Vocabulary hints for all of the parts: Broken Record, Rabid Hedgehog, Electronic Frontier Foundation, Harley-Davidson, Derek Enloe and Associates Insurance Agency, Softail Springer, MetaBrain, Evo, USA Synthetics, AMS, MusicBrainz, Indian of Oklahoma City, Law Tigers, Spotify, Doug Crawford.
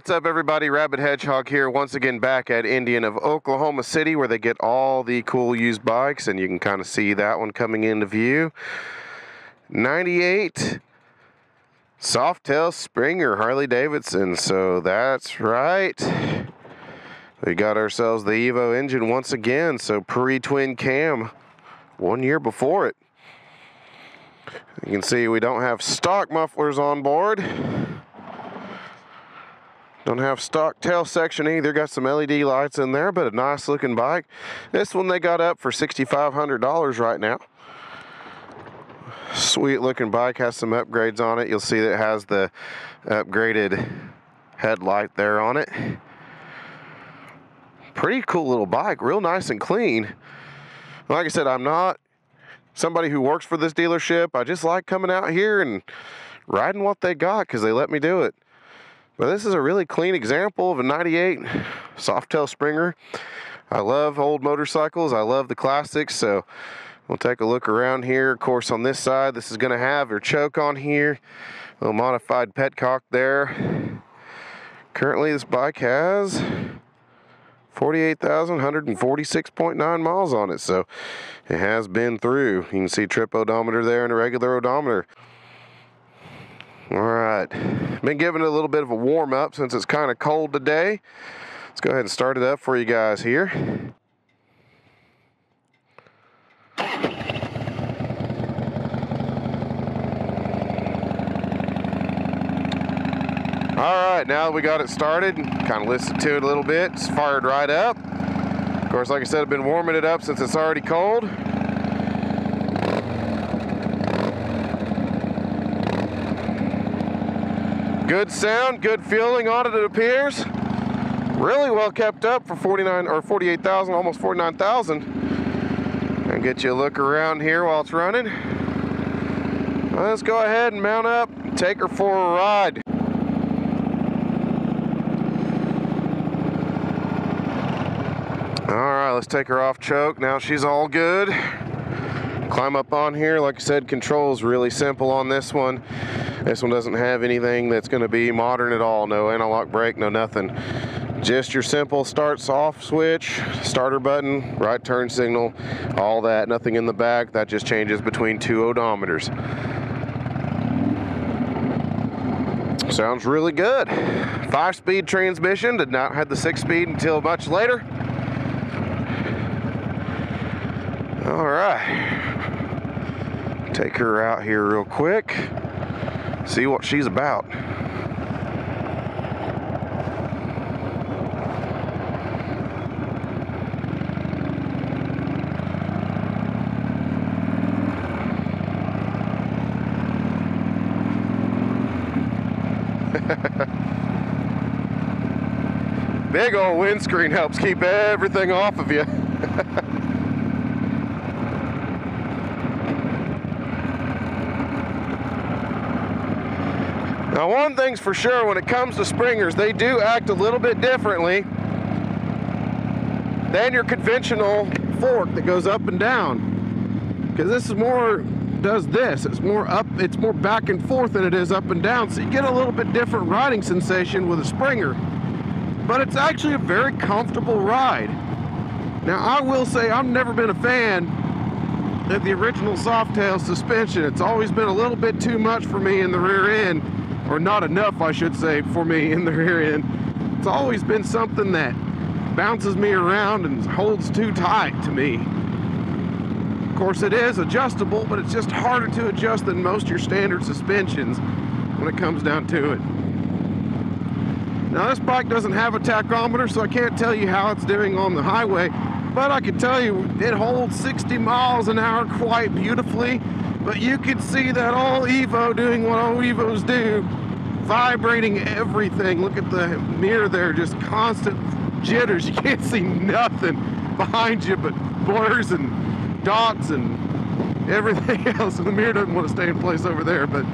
What's up, everybody? Rabid Hedgehog here once again, back at Indian of Oklahoma City, where they get all the cool used bikes, and you can kind of see that one coming into view. 98 Softail Springer Harley-Davidson. So that's right, we got ourselves the Evo engine once again. So pre-twin cam, 1 year before it. You can see we don't have stock mufflers on board. Don't have stock tail section either. Got some LED lights in there, but a nice looking bike. This one they got up for $6,500 right now. Sweet looking bike, has some upgrades on it. You'll see that it has the upgraded headlight there on it. Pretty cool little bike, real nice and clean. Like I said, I'm not somebody who works for this dealership. I just like coming out here and riding what they got because they let me do it. But this is a really clean example of a 98 Softail Springer. I love old motorcycles. I love the classics. So we'll take a look around here. Of course, on this side, this is going to have your choke on here. A little modified petcock there. Currently, this bike has 48,146.9 miles on it. So it has been through. You can see trip odometer there and a regular odometer. All right, been giving it a little bit of a warm up since it's kind of cold today. Let's go ahead and start it up for you guys here. All right, now that we got it started, kind of listened to it a little bit, it's fired right up. Of course, like I said, I've been warming it up since it's already cold. Good sound, good feeling on it, it appears. Really well kept up for 49 or 48,000, almost 49,000. And get you a look around here while it's running. Let's go ahead and mount up and take her for a ride. All right, let's take her off choke. Now she's all good. Climb up on here. Like I said, controls really simple on this one. This one doesn't have anything that's going to be modern at all. No anti-lock brake, no nothing. Just your simple starts off switch, starter button, right turn signal, all that. Nothing in the back. That just changes between two odometers. Sounds really good. 5-speed transmission. Did not have the 6-speed until much later. All right. Take her out here real quick. See what she's about. Big old windscreen helps keep everything off of you. Now, one thing's for sure, when it comes to Springers, they do act a little bit differently than your conventional fork that goes up and down. Because this is more, does this, it's more up, it's more back and forth than it is up and down. So you get a little bit different riding sensation with a Springer. But it's actually a very comfortable ride. Now, I will say I've never been a fan of the original Softail suspension. It's always been a little bit too much for me in the rear end. Or not enough, I should say, for me in the rear end. It's always been something that bounces me around and holds too tight to me. Of course, it is adjustable, but it's just harder to adjust than most of your standard suspensions when it comes down to it. Now, this bike doesn't have a tachometer, so I can't tell you how it's doing on the highway, but I can tell you it holds 60 miles an hour quite beautifully. But you can see that old Evo doing what old Evos do, vibrating everything. Look at the mirror there, just constant jitters. You can't see nothing behind you but blurs and dots and everything else. And the mirror doesn't want to stay in place over there, but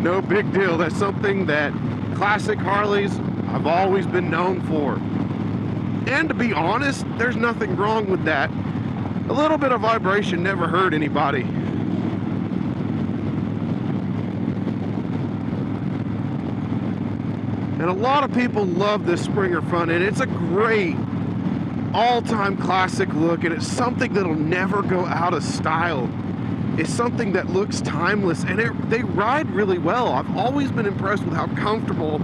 no big deal. That's something that classic Harleys have always been known for. And to be honest, there's nothing wrong with that. A little bit of vibration never hurt anybody. And a lot of people love this Springer front end. It's a great all-time classic look, and it's something that'll never go out of style. It's something that looks timeless, and they ride really well. I've always been impressed with how comfortable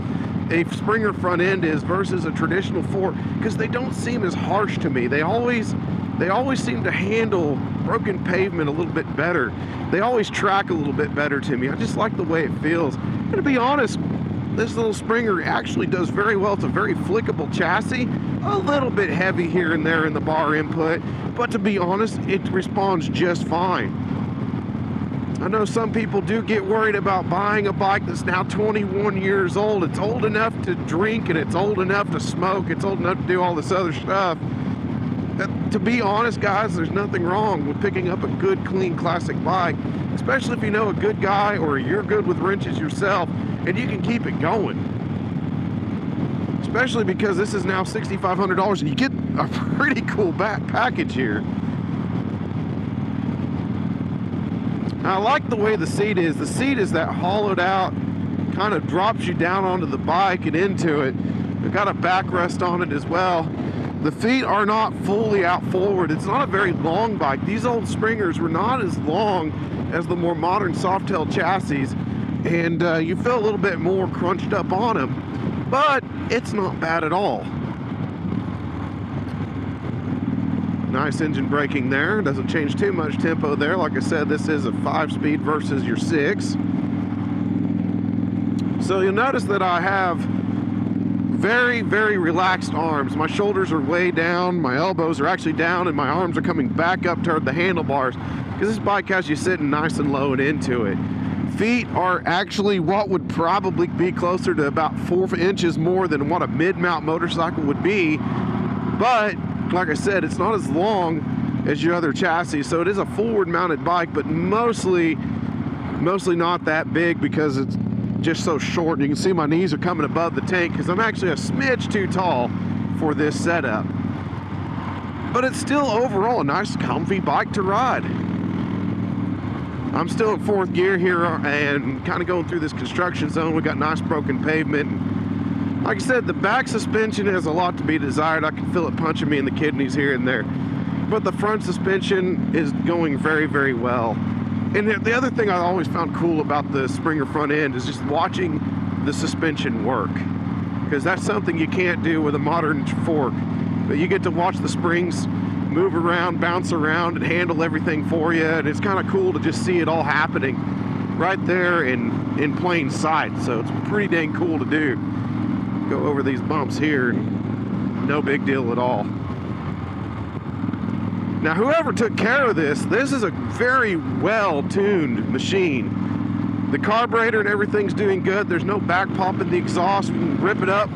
a Springer front end is versus a traditional Ford, because they don't seem as harsh to me. They always seem to handle broken pavement a little bit better. They always track a little bit better to me. I just like the way it feels. And to be honest, this little Springer actually does very well. It's a very flickable chassis, a little bit heavy here and there in the bar input, but to be honest, it responds just fine. I know some people do get worried about buying a bike that's now 21 years old. It's old enough to drink, and it's old enough to smoke, it's old enough to do all this other stuff. To be honest, guys, there's nothing wrong with picking up a good, clean, classic bike, especially if you know a good guy or you're good with wrenches yourself, and you can keep it going. Especially because this is now $6,500, and you get a pretty cool back package here. I like the way the seat is. The seat is that hollowed out, kind of drops you down onto the bike and into it. We've got a backrest on it as well. The feet are not fully out forward. It's not a very long bike. These old Springers were not as long as the more modern Softail chassis, and you feel a little bit more crunched up on them, but it's not bad at all. Nice engine braking there. Doesn't change too much tempo there. Like I said, this is a 5-speed versus your 6. So you'll notice that I have very, very relaxed arms. My shoulders are way down, my elbows are actually down, and my arms are coming back up toward the handlebars, because this bike has you sitting nice and low and into it. Feet are actually what would probably be closer to about 4 inches more than what a mid-mount motorcycle would be, but like I said, it's not as long as your other chassis, so it is a forward mounted bike, but mostly not that big because it's just so short. And you can see my knees are coming above the tank because I'm actually a smidge too tall for this setup. But it's still overall a nice comfy bike to ride. I'm still in 4th gear here and kind of going through this construction zone. We've got nice broken pavement. Like I said, the back suspension has a lot to be desired. I can feel it punching me in the kidneys here and there. But the front suspension is going very, very well. And the other thing I always found cool about the Springer front end is just watching the suspension work. Because that's something you can't do with a modern fork. But you get to watch the springs move around, bounce around, and handle everything for you. And it's kind of cool to just see it all happening right there in plain sight. So it's pretty dang cool to do. Go over these bumps here, no big deal at all. Now whoever took care of this is a very well-tuned machine. The carburetor and everything's doing good. There's no back pop in the exhaust. You can rip it up,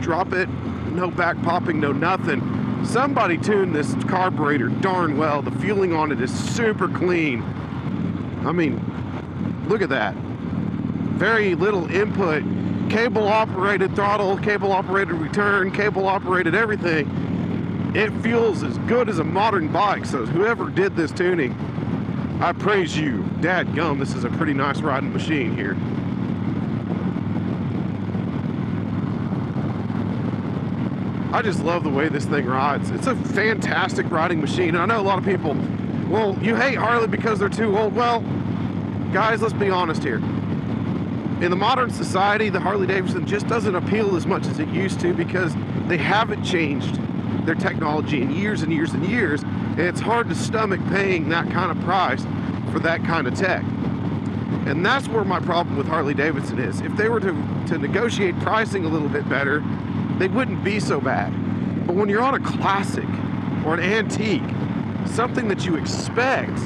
drop it, no back popping, no nothing. Somebody tuned this carburetor darn well. The fueling on it is super clean. I mean, look at that. Very little input. Cable operated throttle, cable operated return, cable operated everything. It fuels as good as a modern bike, so whoever did this tuning, I praise you. Dadgum, this is a pretty nice riding machine here. I just love the way this thing rides. It's a fantastic riding machine. I know a lot of people, well, you hate Harley because they're too old. Well, guys, let's be honest here. In the modern society, the Harley-Davidson just doesn't appeal as much as it used to because they haven't changed their technology in years and years and years, and it's hard to stomach paying that kind of price for that kind of tech. And that's where my problem with Harley-Davidson is. If they were to negotiate pricing a little bit better, they wouldn't be so bad. But when you're on a classic or an antique, something that you expect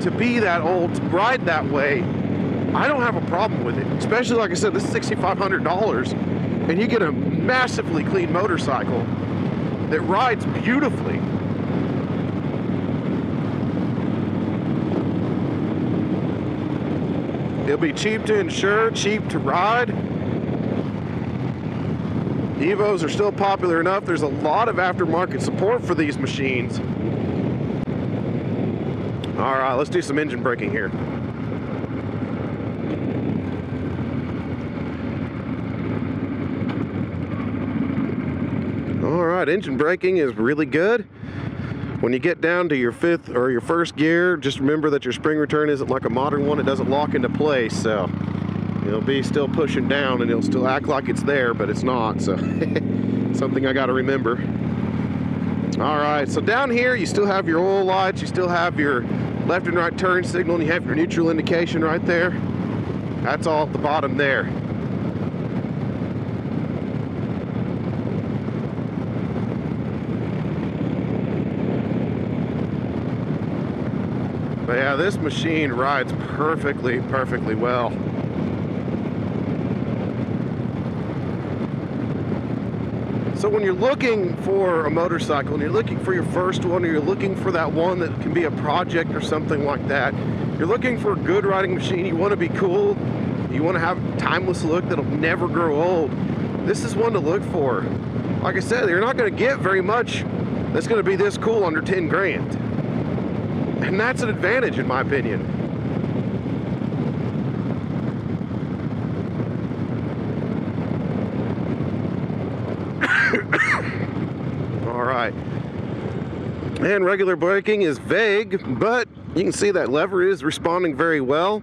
to be that old, to ride that way, I don't have a problem with it, especially like I said, this is $6,500, and you get a massively clean motorcycle that rides beautifully. It'll be cheap to insure, cheap to ride. Evos are still popular enough. There's a lot of aftermarket support for these machines. All right, let's do some engine braking here. Alright, engine braking is really good. When you get down to your fifth or your first gear, just remember that your spring return isn't like a modern one. It doesn't lock into place, so it'll be still pushing down and it'll still act like it's there, but it's not, so something I got to remember. Alright, so down here you still have your oil lights, you still have your left and right turn signal, and you have your neutral indication right there. That's all at the bottom there. But yeah, this machine rides perfectly, perfectly well. So when you're looking for a motorcycle, and you're looking for your first one, or you're looking for that one that can be a project or something like that, you're looking for a good riding machine. You want to be cool. You want to have a timeless look that'll never grow old. This is one to look for. Like I said, you're not going to get very much that's going to be this cool under 10 grand. And that's an advantage, in my opinion. All right. And regular braking is vague, but you can see that lever is responding very well.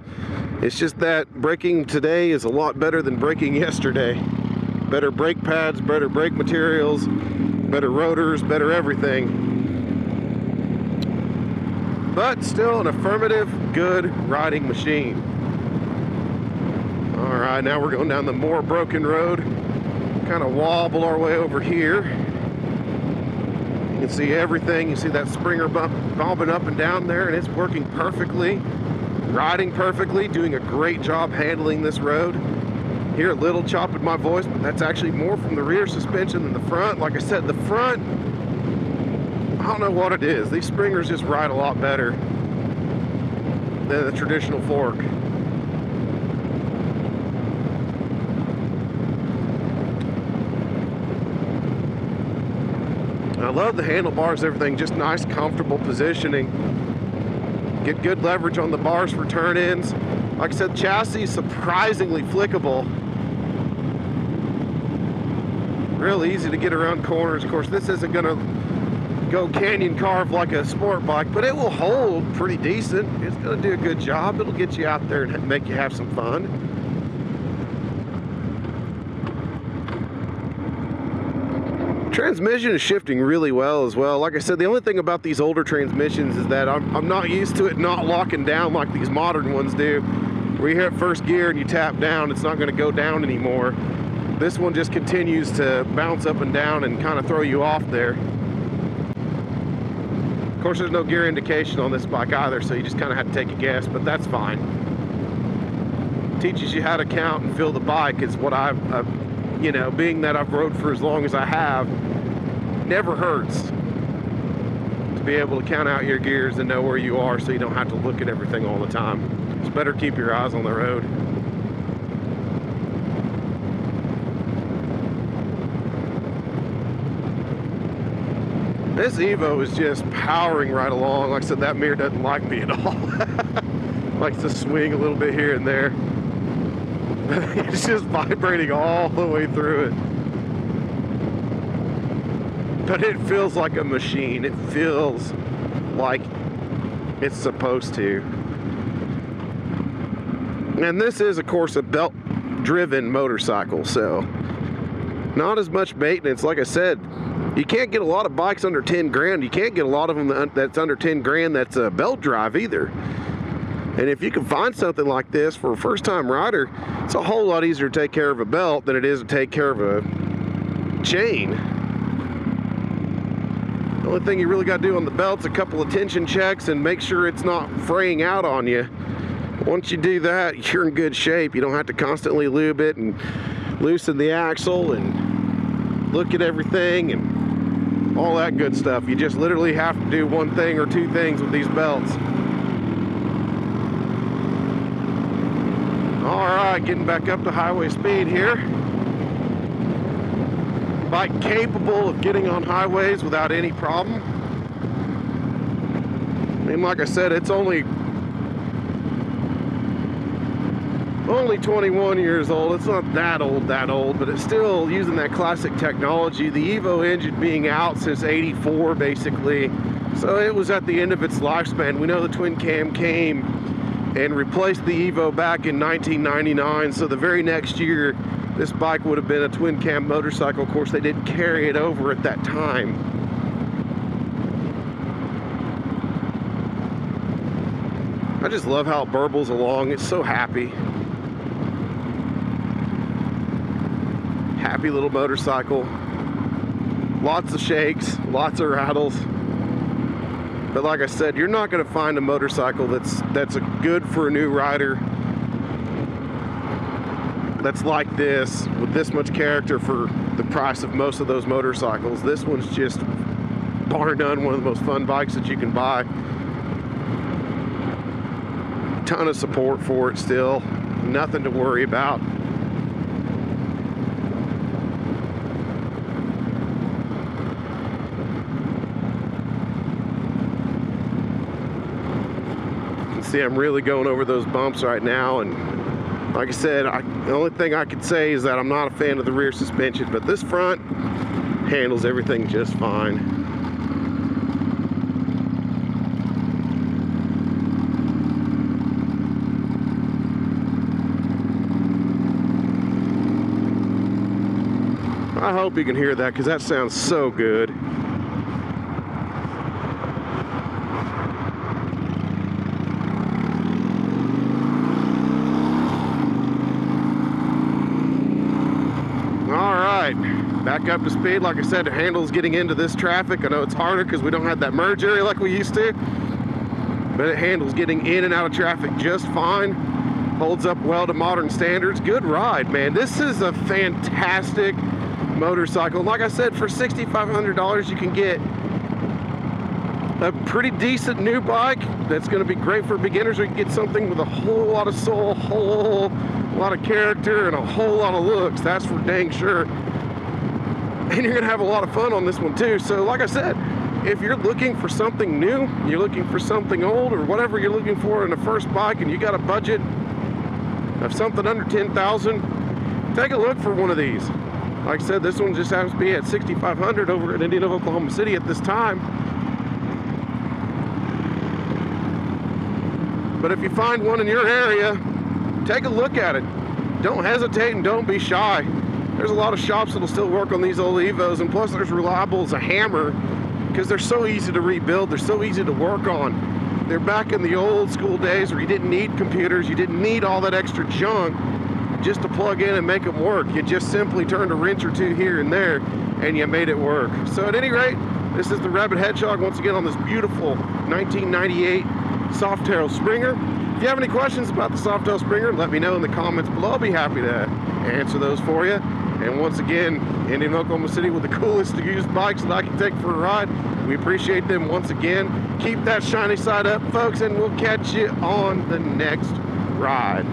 It's just that braking today is a lot better than braking yesterday. Better brake pads, better brake materials, better rotors, better everything. But still an affirmative, good riding machine. All right, now we're going down the more broken road. Kind of wobble our way over here. You can see everything. You see that Springer bump bobbing up and down there, and it's working perfectly, riding perfectly, doing a great job handling this road. Hear a little chop in my voice, but that's actually more from the rear suspension than the front. Like I said, the front, I don't know what it is. These Springers just ride a lot better than the traditional fork. I love the handlebars, everything, just nice, comfortable positioning. Get good leverage on the bars for turn-ins. Like I said, chassis surprisingly flickable. Real easy to get around corners. Of course, this isn't gonna go canyon carve like a sport bike, but it will hold pretty decent. It's going to do a good job. It'll get you out there and make you have some fun. Transmission is shifting really well as well. Like I said, the only thing about these older transmissions is that I'm not used to it not locking down like these modern ones do. Where you're at first gear and you tap down, it's not going to go down anymore. This one just continues to bounce up and down and kind of throw you off there. Of course, there's no gear indication on this bike either, so you just kind of had to take a guess, but that's fine. It teaches you how to count and feel the bike is what I've you know, being that I've rode for as long as I have, never hurts to be able to count out your gears and know where you are so you don't have to look at everything all the time. It's better keep your eyes on the road. This Evo is just powering right along. Like I said, that mirror doesn't like me at all. Likes to swing a little bit here and there. It's just vibrating all the way through it. But it feels like a machine. It feels like it's supposed to. And this is, of course, a belt-driven motorcycle, so not as much maintenance. Like I said, you can't get a lot of bikes under 10 grand. You can't get a lot of them that's under 10 grand that's a belt drive either. And if you can find something like this for a first-time rider, it's a whole lot easier to take care of a belt than it is to take care of a chain. The only thing you really got to do on the belt's a couple of tension checks and make sure it's not fraying out on you. Once you do that, you're in good shape. You don't have to constantly lube it and loosen the axle and look at everything and all that good stuff. You just literally have to do one thing or two things with these belts. All right, getting back up to highway speed here. Bike capable of getting on highways without any problem. I mean, like I said, it's only Only 21 years old. It's not that old, but it's still using that classic technology. The Evo engine being out since '84, basically. So it was at the end of its lifespan. We know the twin cam came and replaced the Evo back in 1999. So the very next year, this bike would have been a twin cam motorcycle. Of course, they didn't carry it over at that time. I just love how it burbles along. It's so happy. Happy little motorcycle. Lots of shakes, lots of rattles. But like I said, you're not going to find a motorcycle that's good for a new rider, that's like this, with this much character for the price of most of those motorcycles. This one's just, bar none, one of the most fun bikes that you can buy. Ton of support for it still. Nothing to worry about. See, I'm really going over those bumps right now, and like I said, the only thing I could say is that I'm not a fan of the rear suspension, but this front handles everything just fine. I hope you can hear that, because that sounds so good. Back up to speed. Like I said, the handle's getting into this traffic. I know it's harder because we don't have that merge area like we used to, but it handles getting in and out of traffic just fine. Holds up well to modern standards. Good ride, man. This is a fantastic motorcycle. Like I said, for $6,500 you can get a pretty decent new bike that's going to be great for beginners. We can get something with a whole lot of soul, a whole lot of character, and a whole lot of looks. That's for dang sure. And you're gonna have a lot of fun on this one too. So like I said, if you're looking for something new, you're looking for something old, or whatever you're looking for in a first bike, and you got a budget of something under 10,000, take a look for one of these. Like I said, this one just happens to be at 6,500 over in Indian of Oklahoma City at this time. But if you find one in your area, take a look at it. Don't hesitate and don't be shy. There's a lot of shops that'll still work on these old Evos, and plus there's reliable as a hammer, because they're so easy to rebuild, they're so easy to work on. They're back in the old school days where you didn't need computers, you didn't need all that extra junk just to plug in and make them work. You just simply turned a wrench or two here and there and you made it work. So at any rate, this is the Rabid Hedgehog once again on this beautiful 1998 Softail Springer. If you have any questions about the Softail Springer, let me know in the comments below. I'll be happy to answer those for you. And once again, Indian Oklahoma City with the coolest used bikes that I can take for a ride. We appreciate them once again. Keep that shiny side up, folks, and we'll catch you on the next ride.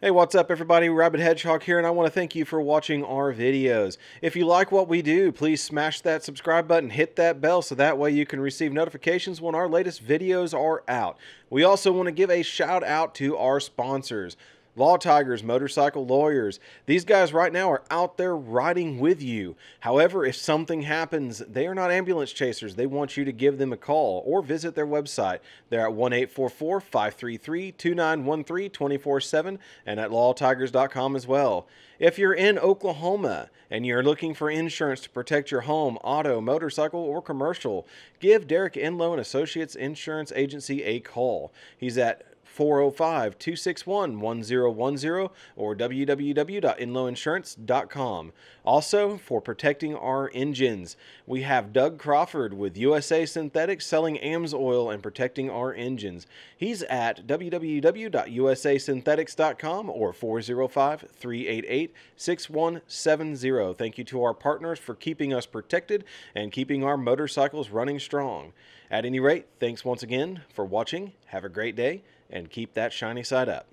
Hey, what's up everybody? Rabid Hedgehog here, and I want to thank you for watching our videos. If you like what we do, please smash that subscribe button, hit that bell, so that way you can receive notifications when our latest videos are out. We also want to give a shout out to our sponsors. Law Tigers, motorcycle lawyers. These guys right now are out there riding with you. However, if something happens, they are not ambulance chasers. They want you to give them a call or visit their website. They're at 1-844-533-2913 24/7 and at lawtigers.com as well. If you're in Oklahoma and you're looking for insurance to protect your home, auto, motorcycle, or commercial, give Derek Enloe and Associates Insurance Agency a call. He's at 405-261-1010 or www.enloeinsurance.com. Also, for protecting our engines, we have Doug Crawford with USA Synthetics selling AMS oil and protecting our engines. He's at www.usasynthetics.com or 405-388-6170. Thank you to our partners for keeping us protected and keeping our motorcycles running strong. At any rate, thanks once again for watching. Have a great day, and keep that shiny side up.